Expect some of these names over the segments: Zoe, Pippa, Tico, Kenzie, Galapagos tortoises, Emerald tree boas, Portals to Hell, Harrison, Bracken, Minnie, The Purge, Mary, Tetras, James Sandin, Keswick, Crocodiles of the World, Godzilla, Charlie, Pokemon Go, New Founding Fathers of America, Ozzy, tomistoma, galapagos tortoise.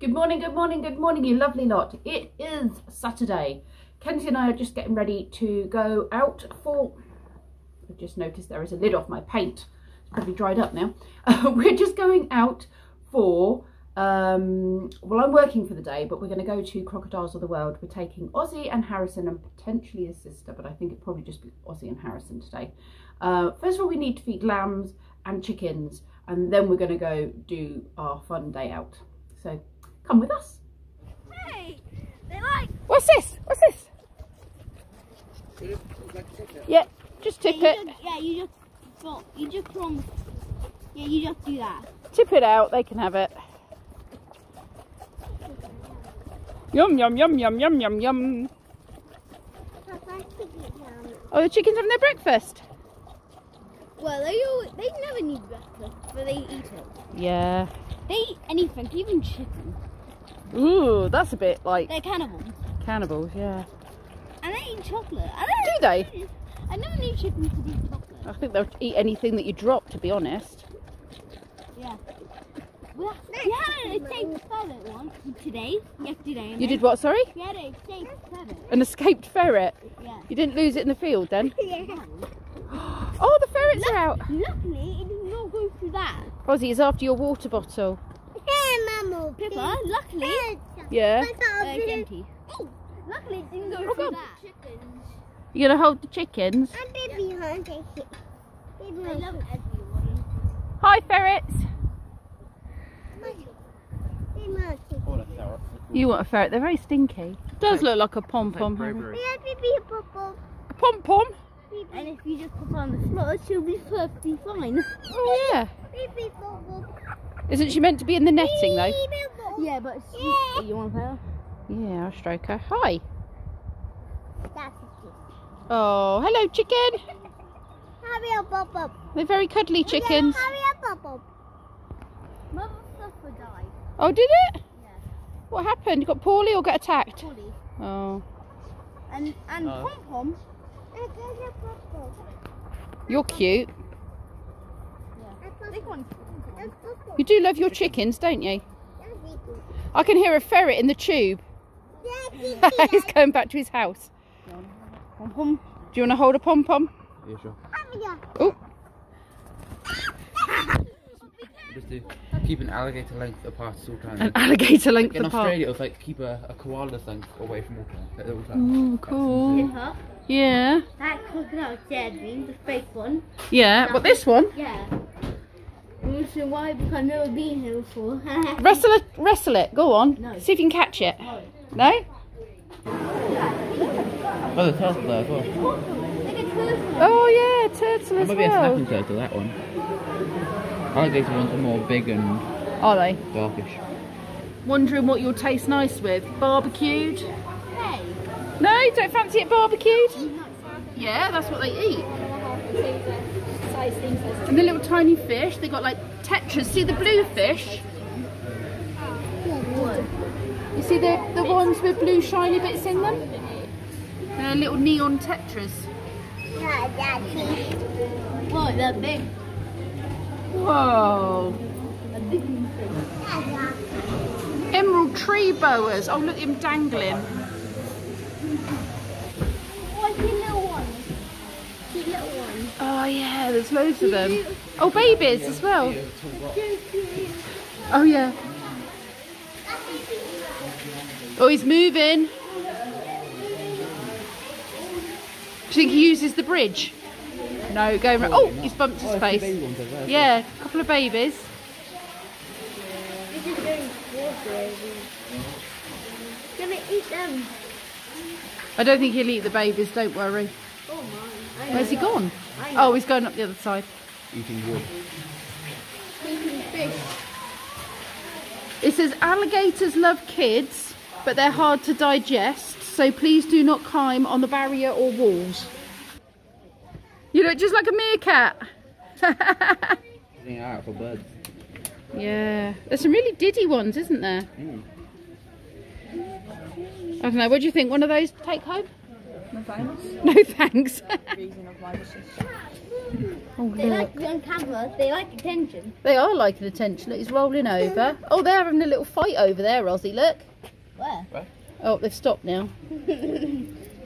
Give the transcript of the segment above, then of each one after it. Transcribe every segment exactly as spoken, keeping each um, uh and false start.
Good morning, good morning, good morning, you lovely lot. It is Saturday. Kenzie and I are just getting ready to go out for... I've just noticed there is a lid off my paint. It's probably dried up now. Uh, we're just going out for... Um, well, I'm working for the day, but we're going to go to Crocodiles of the World. We're taking Ozzy and Harrison and potentially his sister, but I think it'd probably just be Ozzy and Harrison today. Uh, first of all, we need to feed lambs and chickens, and then we're going to go do our fun day out. So... come with us. Hey, they like... What's this? What's this? Yeah, just tip yeah, it. Just, yeah, you just, well, you just from, yeah, you just do that. Tip it out. They can have it. Yum yum yum yum yum yum yum. Oh, the chickens having their breakfast. Well, they always, they never need breakfast, but they eat it. Yeah. They eat anything, even chicken. Ooh, that's a bit like... They're cannibals. Cannibals, yeah. And they eat chocolate. I don't know. Do they? I never knew chickens could eat chocolate. I think they'll eat anything that you drop, to be honest. Yeah. Well, we had an escaped ferret once today, yesterday. You did what, sorry? We had an escaped ferret. An escaped ferret? Yeah. You didn't lose it in the field then? Yeah. Oh, the ferrets L are out. Luckily, it did not go through that. Ozzy is after your water bottle. Pippa, luckily, yeah. Uh, oh, luckily it didn't go oh, through that. Chickens. You're gonna hold the chickens. And baby yeah. hunt it. Baby I love everyone. Hi ferrets. You want a ferret? They're very stinky. It does look like a pom pom. A pom pom. And if you just put on the slot, she'll be perfectly fine. Oh yeah. Baby pom pom. Isn't she meant to be in the netting though? Yeah, but she, yeah. You want to play her? Yeah, I'll stroke her. Hi. That's oh, hello chicken. Hurry up, up, up. They're very cuddly chickens. Yeah, hurry up, up, up. Mother's supper died. Oh, did it? Yeah. What happened? You got poorly or got attacked? Poorly. Oh. And and oh. pom pom. You're cute. Yeah. Big one. You do love your chickens, don't you? I can hear a ferret in the tube. He's going back to his house. Pom pom. Do you want to hold a pom pom? Yeah, sure. Oh. Just to keep an alligator length apart all the time. An alligator length apart. In Australia, it was like keep a, a koala's length away from water. Oh, cool. Yeah. That crocodile's dead, the fake one. Yeah, but this one? Yeah. So why? Because I've never been here before. wrestle it, wrestle it. Go on. No. See if you can catch it. No. no? Oh, the turtle there as well. Oh yeah, turtle as well. Maybe a snapping turtle, that one. Alligator ones are more big and are they darkish. Wondering what you'll taste nice with. Barbecued. Hey. No, don't fancy it barbecued. Yeah, that's what they eat. And the little tiny fish, they got like Tetras. See the blue fish? You see the, the ones with blue shiny bits in them? They're little neon Tetras. Whoa, they're big. Whoa. Emerald tree boas. Oh, look at him dangling. Oh yeah, there's loads of them. Oh, babies as well. Oh yeah. Oh, he's moving. Do you think he uses the bridge? No, going around. Oh, he's bumped his face. Yeah, a couple of babies. Gonna eat them. I don't think he'll eat the babies, don't worry. Where's he gone? Oh, he's going up the other side. Eating wood. Eating fish. It says alligators love kids, but they're hard to digest, so please do not climb on the barrier or walls. You look just like a meerkat. Being out for birds. Yeah. There's some really diddy ones, isn't there? Mm. I don't know, what do you think? One of those take home? No thanks. No thanks. Oh, they like to be on camera. They like attention. They are liking attention. It's rolling over. Oh, they're having a little fight over there, Ozzy. Look. Where? Where? Oh, they've stopped now.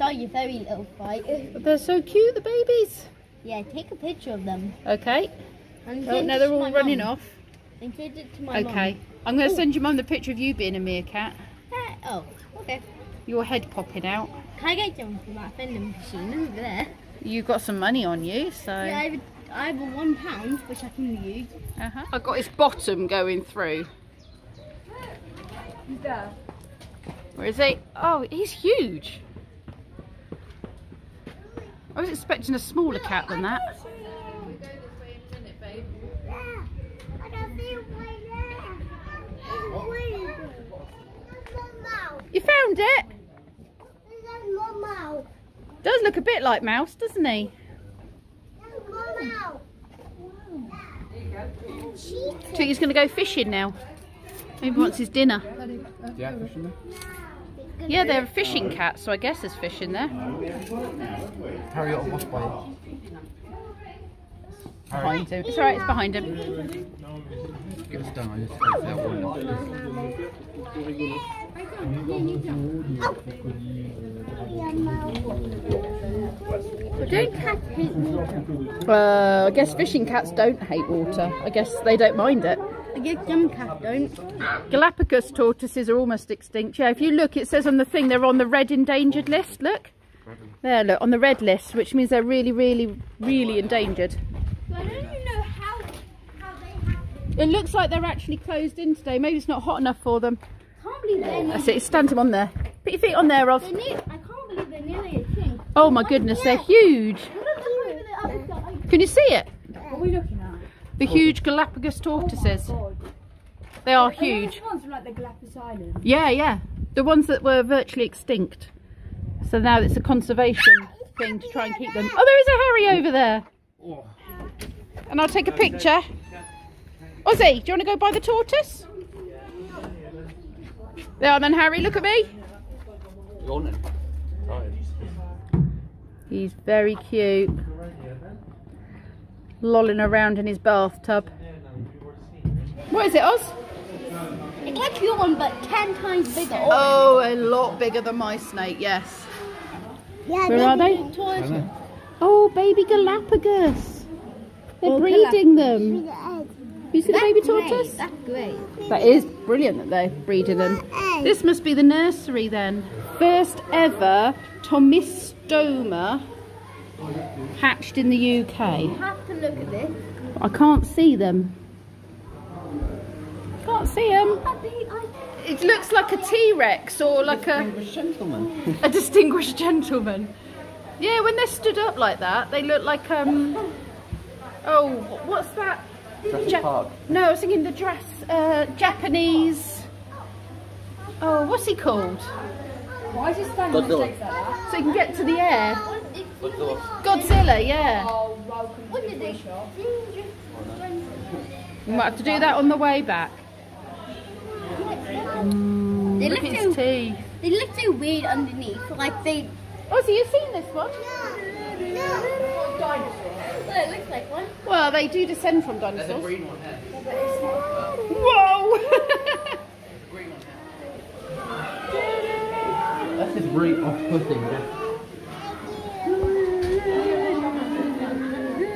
Not your very little fight. But they're so cute, the babies. Yeah, take a picture of them. Okay. And oh, now they're all running mom. off. And send it to my Okay. Mom. I'm going to Ooh. send your mum the picture of you being a meerkat. Uh, oh, okay. Your head popping out. Can I get some from that vending machine over there? You've got some money on you, so... Yeah, I have, a, I have a one pound, which I can use. Uh-huh. I've got his bottom going through. He's there. Where is he? Oh, he's huge. I was expecting a smaller no, cat than I that. You found it? Mouse. Does look a bit like Mouse, doesn't he? Wow. I think he's going to go fishing now. Maybe wants his dinner. Yeah, fishing there? Yeah, they're a fishing cat, so I guess there's fish in there. Harry got a wasp bite. Behind him. It's alright, it's behind him. Give us down. Don't cats hate water? Uh, I guess fishing cats don't hate water. I guess they don't mind it. I guess some cats don't. Galapagos tortoises are almost extinct. Yeah, if you look, it says on the thing they're on the red endangered list. Look. There, look, on the red list, which means they're really, really, really endangered. I don't even know how, how they have... It looks like they're actually closed in today. Maybe it's not hot enough for them. Can't believe they're nearly... That's it, stand them on there. Put your feet on there, Ross. Near... I can't believe they're nearly a thing. Oh my goodness, they're huge. Can you see it? What are we looking at? The huge Galapagos tortoises. Oh my God. They are huge. Those ones are like the Galapagos Islands. Yeah, yeah. The ones that were virtually extinct. So now it's a conservation thing to try and keep them. Oh, there is a Harry over there. And I'll take a picture. Ozzy, do you want to go by the tortoise? There are then, Harry, look at me. He's very cute. Lolling around in his bathtub. What is it, Oz? It's like your one, but ten times bigger. Oh, a lot bigger than my snake, yes. Yeah, where are they? Oh, baby Galapagos. They're oh, breeding Galapagos. them. You see that's the baby tortoise? Great. That's great. That is brilliant that they're breeding them. This must be the nursery then. First ever tomistoma hatched in the U K. You have to look at this. I can't see them. Can't see him. It looks like a T-Rex or like a distinguished gentleman. A distinguished gentleman. Yeah, when they're stood up like that, they look like um. Oh, what's that? Ja Park. No, I was thinking the dress. Uh, Japanese. Oh, what's he called? Why is he standing on the legs like that? So he can get to the air. Godzilla. Godzilla, yeah. Oh, welcome to the shop. We might have to do that on the way back. Mm, they look at his teeth. They look so weird underneath, like they... Oh, so you've seen this one? Yeah. No. Dinosaurs. Well, it looks like one. Well, they do descend from dinosaurs. There's a green one there. Whoa! There's a green one there. That's just really off-putting.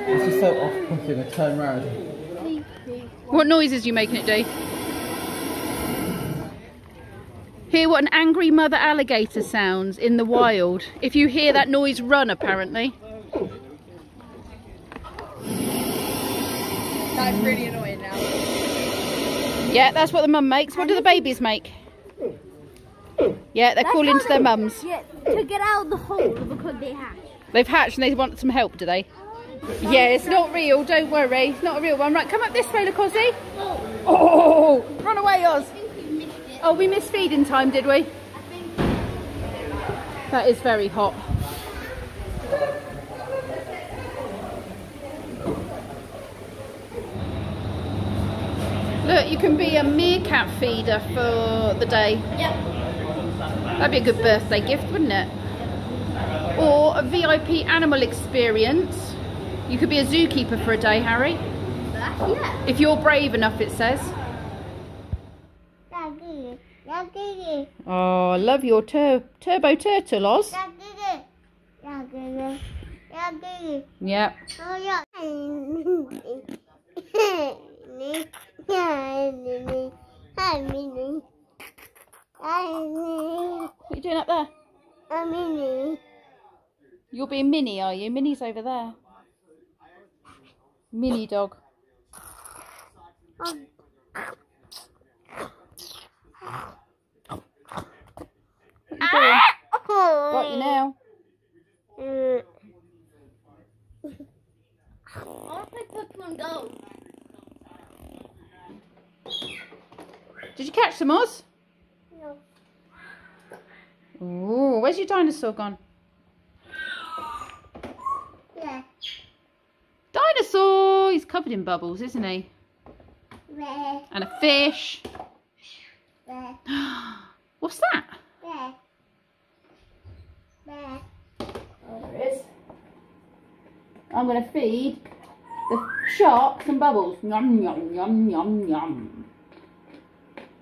This is so off-putting, I turn around. What noises are you making it do? Hear what an angry mother alligator sounds in the wild. If you hear that noise, run, apparently. That's really annoying now. Yeah, that's what the mum makes. What do the babies make? Yeah, they're that's calling to their mums. Yeah, to get out of the hole because they hatch. They've hatched and they want some help, do they? Yeah, it's not real, don't worry. It's not a real one. Right, come up this way, look, Ozzy. Oh, run away, Oz. Oh, we missed feeding time, did we? That is very hot. Look, you can be a meerkat feeder for the day. Yep. That'd be a good birthday gift, wouldn't it? or a V I P animal experience. You could be a zookeeper for a day, Harry. Uh, yeah. If you're brave enough, it says. Oh, I love your tur turbo turtle, Oz. Yeah. What are you doing up there? I'm Minnie. You're being Minnie, are you? Minnie's over there. Minnie dog. Um. What are you doing? Ah! Got you now. Mm. I want to play Pokemon Go. Did you catch them, Oz? No. Ooh, where's your dinosaur gone? Yeah. Dinosaur! He's covered in bubbles, isn't he? Yeah. And a fish. Yeah. What's that? Yeah. Yeah. Oh, there it is. I'm going to feed the shark some bubbles. Yum, yum, yum, yum, yum.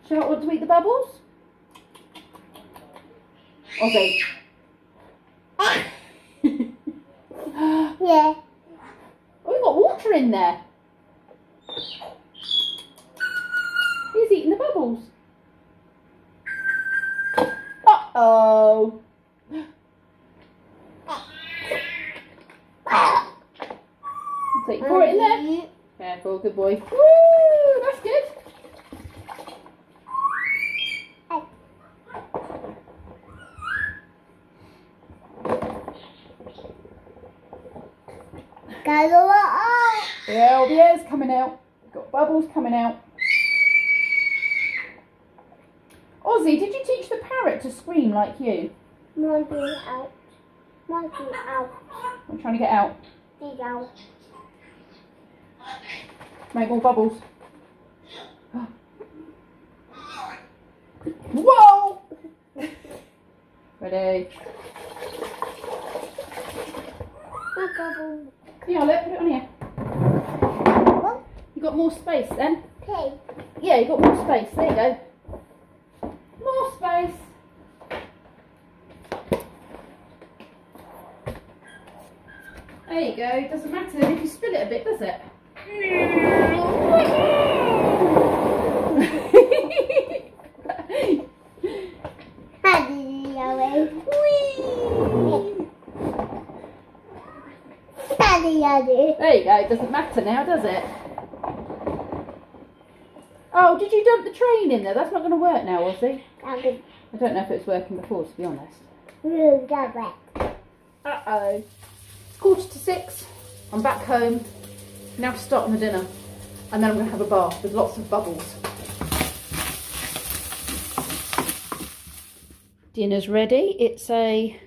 Shark want to eat the bubbles? Ozzy. Ah. Yeah. Oh, we've got water in there. He's eating the bubbles. Uh-oh. Take pour it in there. Careful, good boy. Woo, that's good. Yeah, all the air's coming out. We've got bubbles coming out. Ozzy, did you teach the parrot to scream like you? No, get out. No, get out. I'm trying to get out. Get out. Make more bubbles. Whoa! Ready? More bubbles. Yeah, look, put it on here. What? You got more space then? Okay. Yeah, you got more space. There you go. More space. There you go. It doesn't matter if you spill it a bit, does it? There you go, it doesn't matter now, does it? Oh, did you dump the train in there? That's not going to work now, Ozzy. I don't know if it's working before, to be honest. Uh-oh. It's quarter to six. I'm back home. Now to start on the dinner, and then I'm going to have a bath with lots of bubbles. Dinner's ready. It's a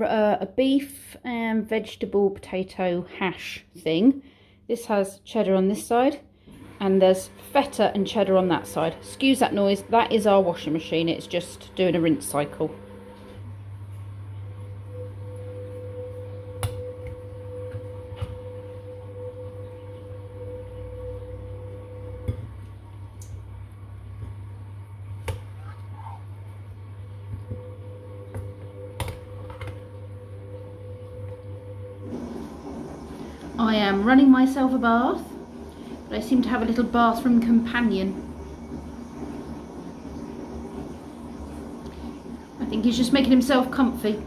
uh, a beef and vegetable potato hash thing. This has cheddar on this side, and there's feta and cheddar on that side. Excuse that noise. That is our washing machine. It's just doing a rinse cycle. I am running myself a bath, but I seem to have a little bathroom companion. I think he's just making himself comfy.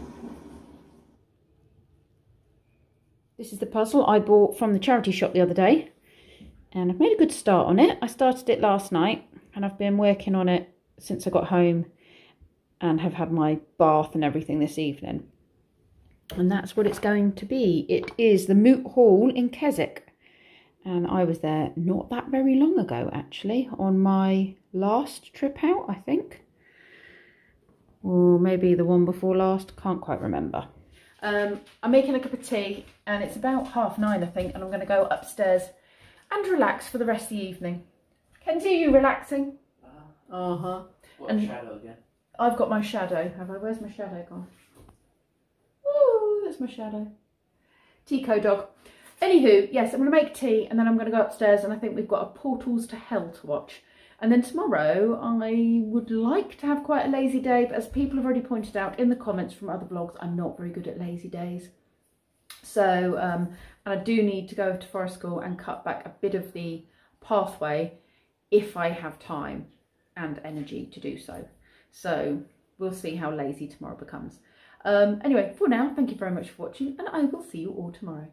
This is the puzzle I bought from the charity shop the other day, and I've made a good start on it. I started it last night, and I've been working on it since I got home and have had my bath and everything this evening. And that's what it's going to be. It is the Moot Hall in Keswick. And I was there not that very long ago, actually, on my last trip out, I think. Or maybe the one before last, can't quite remember. Um, I'm making a cup of tea, and it's about half nine, I think, and I'm going to go upstairs and relax for the rest of the evening. Kenzie, are you relaxing? Uh-huh. What, and shadow again? I've got my shadow, have I? Where's my shadow gone? Ooh. that's my shadow. Tico dog. Anywho, yes, I'm going to make tea and then I'm going to go upstairs and I think we've got a Portals to Hell to watch. And then tomorrow I would like to have quite a lazy day, but as people have already pointed out in the comments from other vlogs, I'm not very good at lazy days. So, um, and I do need to go to forest school and cut back a bit of the pathway if I have time and energy to do so. So we'll see how lazy tomorrow becomes. Um, anyway, for now, thank you very much for watching and I will see you all tomorrow.